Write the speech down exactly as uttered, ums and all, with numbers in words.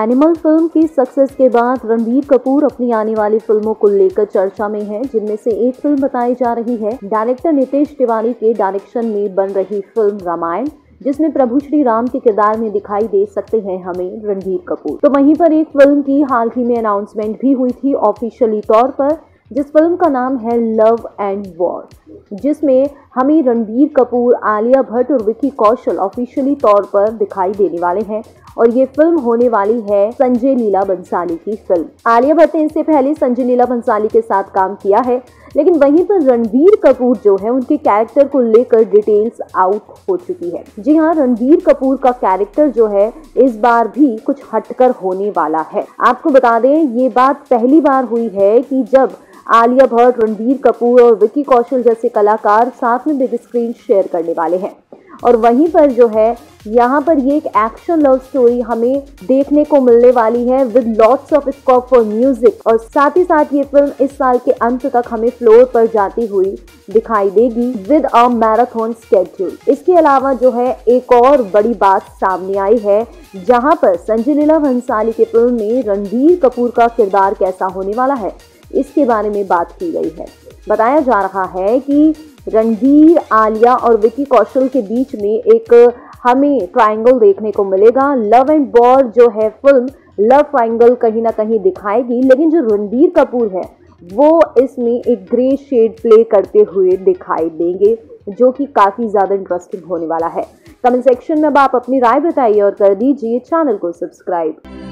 Animal film की success के बाद रणबीर कपूर अपनी आने वाली फिल्मों को लेकर चर्चा में हैं, जिनमें से एक फिल्म बताई जा रही है डायरेक्टर नितेश तिवारी के डायरेक्शन में बन रही फिल्म रामायण, जिसमें प्रभु श्री राम के किरदार में दिखाई दे सकते हैं हमें रणबीर कपूर। तो वहीं पर एक फिल्म की हाल ही में अनाउंसमेंट भी हुई थी ऑफिशियली तौर पर, जिस फिल्म का नाम है लव एंड वॉर, जिसमें हमें रणबीर कपूर, आलिया भट्ट और विक्की कौशल ऑफिशियली तौर पर दिखाई देने वाले हैं और ये फिल्म होने वाली है संजय लीला भंसाली की फिल्म। आलिया भट्ट ने इससे पहले संजय लीला भंसाली के साथ काम किया है, लेकिन वहीं पर रणबीर कपूर जो है उनके कैरेक्टर को लेकर डिटेल्स आउट हो चुकी है। जी हाँ, रणबीर कपूर का कैरेक्टर जो है इस बार भी कुछ हटकर होने वाला है। आपको बता दें, ये बात पहली बार हुई है कि जब आलिया भट्ट, रणबीर कपूर और विक्की कौशल जैसे कलाकार साथ में बिग स्क्रीन शेयर करने वाले हैं और वहीं पर जो है यहाँ पर ये एक एक्शन लव स्टोरी हमें देखने को मिलने वाली है with lots of scope for music. और साथ ही साथ ये फिल्म इस साल के अंत तक हमें फ्लोर पर जाती हुई दिखाई देगी विद अ मैराथन स्केड्यूल। इसके अलावा जो है एक और बड़ी बात सामने आई है, जहाँ पर संजय लीला भंसाली की फिल्म में रणबीर कपूर का किरदार कैसा होने वाला है इसके बारे में बात की गई है। बताया जा रहा है कि रणबीर, आलिया और विक्की कौशल के बीच में एक हमें ट्रायंगल देखने को मिलेगा। लव एंड वॉर जो है फिल्म लव ट्रायंगल कहीं ना कहीं दिखाएगी, लेकिन जो रणबीर कपूर है वो इसमें एक ग्रे शेड प्ले करते हुए दिखाई देंगे, जो कि काफ़ी ज़्यादा इंटरेस्टिंग होने वाला है। कमेंट सेक्शन में आप अपनी राय बताइए और कर दीजिए चैनल को सब्सक्राइब।